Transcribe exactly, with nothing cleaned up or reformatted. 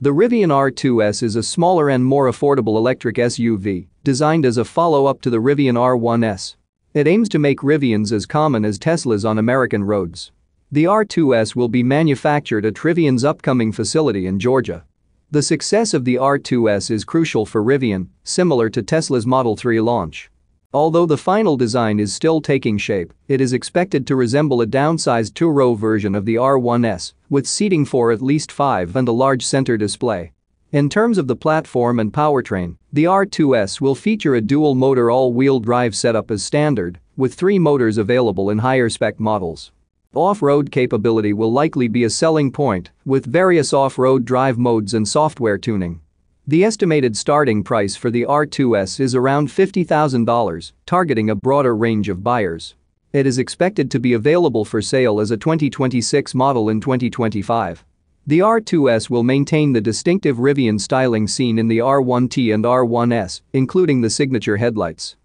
The Rivian R two S is a smaller and more affordable electric S U V, designed as a follow-up to the Rivian R one S. It aims to make Rivians as common as Teslas on American roads. The R two S will be manufactured at Rivian's upcoming facility in Georgia. The success of the R two S is crucial for Rivian, similar to Tesla's Model three launch. Although the final design is still taking shape, it is expected to resemble a downsized two-row version of the R one S, with seating for at least five and a large center display. In terms of the platform and powertrain, the R two S will feature a dual-motor all-wheel drive setup as standard, with three motors available in higher-spec models. Off-road capability will likely be a selling point, with various off-road drive modes and software tuning. The estimated starting price for the R two S is around fifty thousand dollars, targeting a broader range of buyers. It is expected to be available for sale as a twenty twenty-six model in twenty twenty-five. The R two S will maintain the distinctive Rivian styling seen in the R one T and R one S, including the signature headlights.